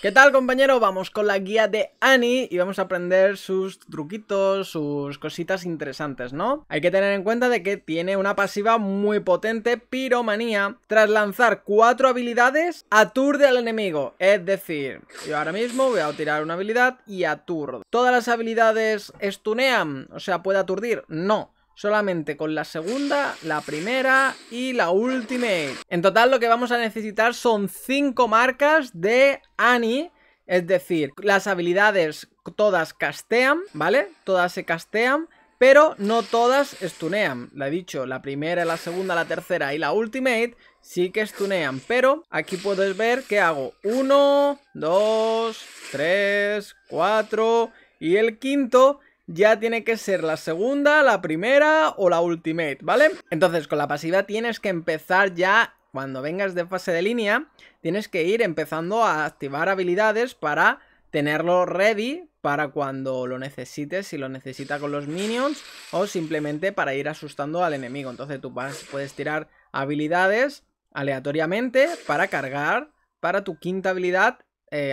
¿Qué tal, compañero? Vamos con la guía de Annie y vamos a aprender sus truquitos, sus cositas interesantes, ¿no? Hay que tener en cuenta de que tiene una pasiva muy potente, Piromanía. Tras lanzar 4 habilidades, aturde al enemigo. Es decir, yo ahora mismo voy a tirar una habilidad y aturdo. ¿Todas las habilidades stunean? O sea, ¿puede aturdir? No. Solamente con la segunda, la primera y la ultimate. En total lo que vamos a necesitar son 5 marcas de Annie. Es decir, las habilidades todas castean, ¿vale? Todas se castean, pero no todas stunean. Lo he dicho, la primera, la segunda, la tercera y la ultimate sí que stunean. Pero aquí puedes ver que hago 1, 2, 3, 4 y el quinto... ya tiene que ser la segunda, la primera o la ultimate, ¿vale? Entonces, con la pasiva tienes que empezar ya, cuando vengas de fase de línea, tienes que ir empezando a activar habilidades para tenerlo ready para cuando lo necesites, si lo necesita con los minions o simplemente para ir asustando al enemigo. Entonces tú puedes tirar habilidades aleatoriamente para cargar para tu quinta habilidad.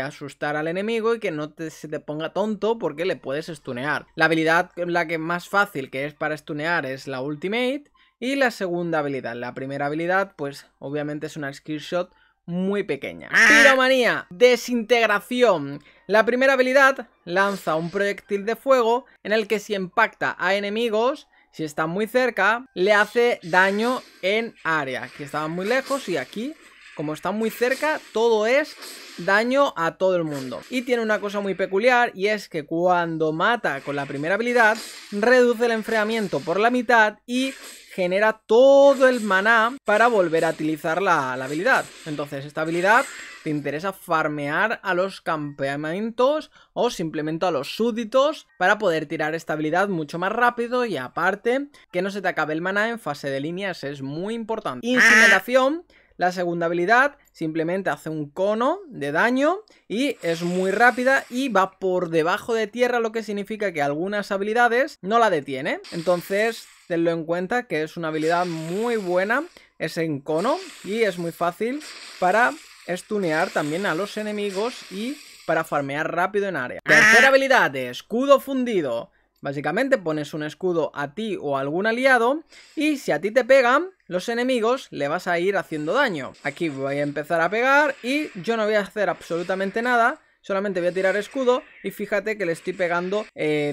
Asustar al enemigo y que no se te ponga tonto porque le puedes stunear. La habilidad la que más fácil que es para stunear es la ultimate y la segunda habilidad. La primera habilidad pues obviamente es una skill shot muy pequeña. Piromanía, desintegración. La primera habilidad lanza un proyectil de fuego en el que si impacta a enemigos, si están muy cerca, le hace daño en área. Aquí estaban muy lejos y aquí... como está muy cerca, todo es daño a todo el mundo. Y tiene una cosa muy peculiar, y es que cuando mata con la primera habilidad, reduce el enfriamiento por la mitad y genera todo el maná para volver a utilizar la habilidad. Entonces, esta habilidad te interesa farmear a los campamentos o simplemente a los súbditos para poder tirar esta habilidad mucho más rápido y aparte, que no se te acabe el maná en fase de líneas, es muy importante. Incineración... la segunda habilidad simplemente hace un cono de daño y es muy rápida y va por debajo de tierra, lo que significa que algunas habilidades no la detiene. Entonces, tenlo en cuenta que es una habilidad muy buena, es en cono y es muy fácil para stunear también a los enemigos y para farmear rápido en área. Tercera habilidad, escudo fundido. Básicamente pones un escudo a ti o a algún aliado y si a ti te pegan los enemigos le vas a ir haciendo daño. Aquí voy a empezar a pegar y yo no voy a hacer absolutamente nada, solamente voy a tirar escudo y fíjate que le estoy pegando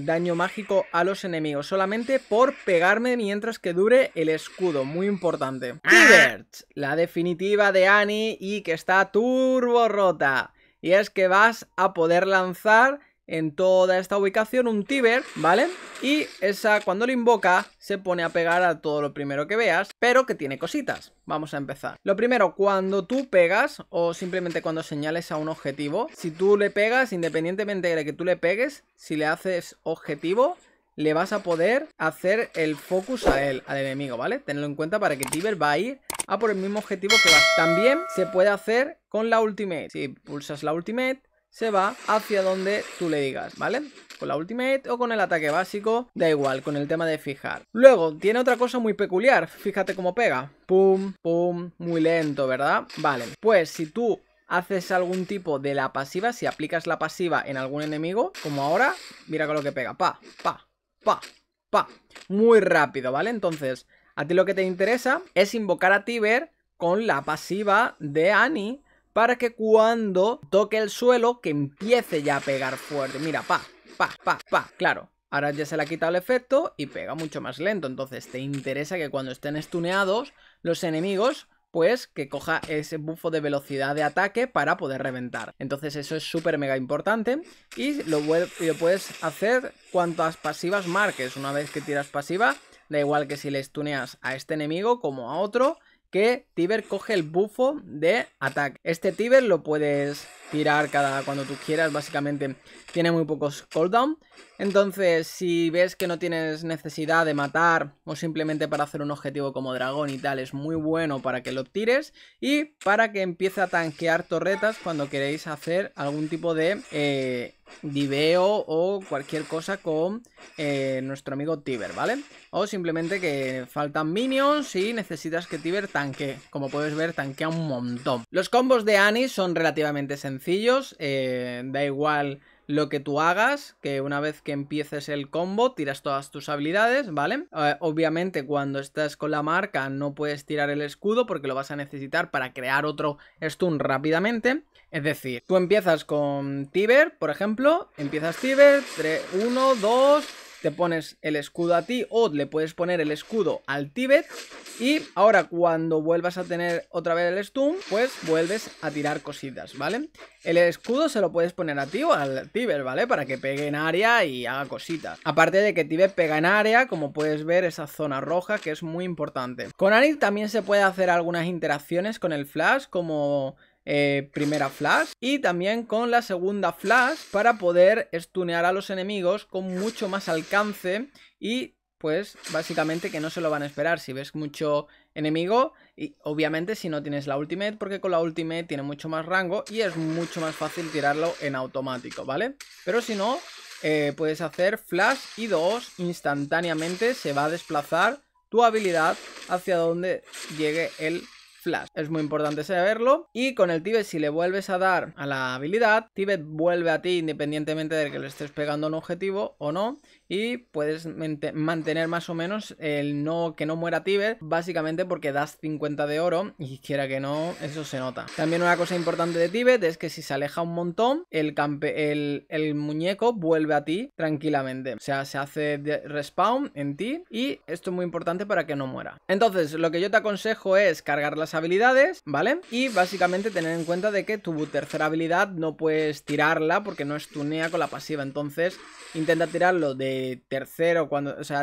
daño mágico a los enemigos solamente por pegarme mientras que dure el escudo, muy importante. Tibbers, la definitiva de Annie y que está turbo rota y es que vas a poder lanzar... en toda esta ubicación un Tibbers, ¿vale? Y esa cuando lo invoca se pone a pegar a todo lo primero que veas, pero que tiene cositas. Vamos a empezar. Lo primero, cuando tú pegas o simplemente cuando señales a un objetivo, si tú le pegas, independientemente de que tú le pegues, si le haces objetivo, le vas a poder hacer el focus a él, al enemigo, ¿vale? Tenlo en cuenta para que Tibbers va a ir a por el mismo objetivo que vas. También se puede hacer con la ultimate. Si pulsas la ultimate, se va hacia donde tú le digas, ¿vale? Con la ultimate o con el ataque básico, da igual, con el tema de fijar. Luego, tiene otra cosa muy peculiar, fíjate cómo pega. Pum, pum, muy lento, ¿verdad? Vale, pues si tú haces algún tipo de la pasiva, si aplicas la pasiva en algún enemigo, como ahora, mira con lo que pega, pa, pa, pa, pa. Muy rápido, ¿vale? Entonces, a ti lo que te interesa es invocar a Tibbers con la pasiva de Annie, para que cuando toque el suelo que empiece ya a pegar fuerte. Mira, pa, pa, pa, pa. Claro, ahora ya se le ha quitado el efecto y pega mucho más lento. Entonces te interesa que cuando estén stuneados los enemigos, pues que coja ese buffo de velocidad de ataque para poder reventar. Entonces eso es súper mega importante y lo puedes hacer cuantas pasivas marques. Una vez que tiras pasiva, da igual que si le stuneas a este enemigo como a otro... que Tibbers coge el buffo de ataque. Este Tibbers lo puedes tirar cuando tú quieras. Básicamente tiene muy pocos cooldown. Entonces si ves que no tienes necesidad de matar o simplemente para hacer un objetivo como dragón y tal, es muy bueno para que lo tires y para que empiece a tanquear torretas cuando queréis hacer algún tipo de diveo o cualquier cosa con nuestro amigo Tibbers, ¿vale? O simplemente que faltan minions y necesitas que Tibbers tanque. Como puedes ver, tanquea un montón. Los combos de Annie son relativamente sencillos, da igual lo que tú hagas, que una vez que empieces el combo tiras todas tus habilidades, ¿vale? Obviamente cuando estás con la marca no puedes tirar el escudo porque lo vas a necesitar para crear otro stun rápidamente. Es decir, tú empiezas con Tibbers, por ejemplo, empiezas Tibbers, 3, 1, 2, te pones el escudo a ti o le puedes poner el escudo al Tibbers y ahora cuando vuelvas a tener otra vez el stun, pues vuelves a tirar cositas, ¿vale? El escudo se lo puedes poner a ti o al Tibbers, ¿vale? Para que pegue en área y haga cositas. Aparte de que Tibbers pega en área, como puedes ver, esa zona roja que es muy importante. Con Annie también se puede hacer algunas interacciones con el flash, como primera flash y también con la segunda flash para poder stunear a los enemigos con mucho más alcance y pues básicamente que no se lo van a esperar. Si ves mucho enemigo y obviamente si no tienes la ultimate, porque con la ultimate tiene mucho más rango y es mucho más fácil tirarlo en automático, ¿vale? Pero si no, puedes hacer flash y 2 instantáneamente se va a desplazar tu habilidad hacia donde llegue el flash. Es muy importante saberlo. Y con el Tibbers, si le vuelves a dar a la habilidad, Tibbers vuelve a ti independientemente de que le estés pegando un objetivo o no. Y puedes mantener más o menos el no que no muera Tibbers, básicamente porque das 50 de oro y quiera que no, eso se nota. También una cosa importante de Tibbers es que si se aleja un montón, el muñeco vuelve a ti tranquilamente. O sea, se hace respawn en ti y esto es muy importante para que no muera. Entonces, lo que yo te aconsejo es cargar las habilidades, ¿vale? Y básicamente tener en cuenta de que tu tercera habilidad no puedes tirarla porque no estunea con la pasiva. Entonces, intenta tirarlo de tercero,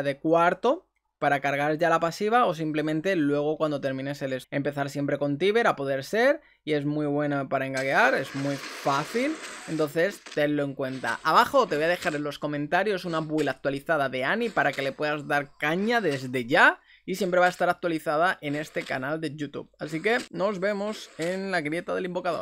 de cuarto, para cargar ya la pasiva o simplemente luego cuando termines el empezar siempre con Tibbers a poder ser y es muy bueno para engaguear, es muy fácil, entonces tenlo en cuenta. Abajo te voy a dejar en los comentarios una build actualizada de Annie para que le puedas dar caña desde ya y siempre va a estar actualizada en este canal de YouTube. Así que nos vemos en la grieta del invocador.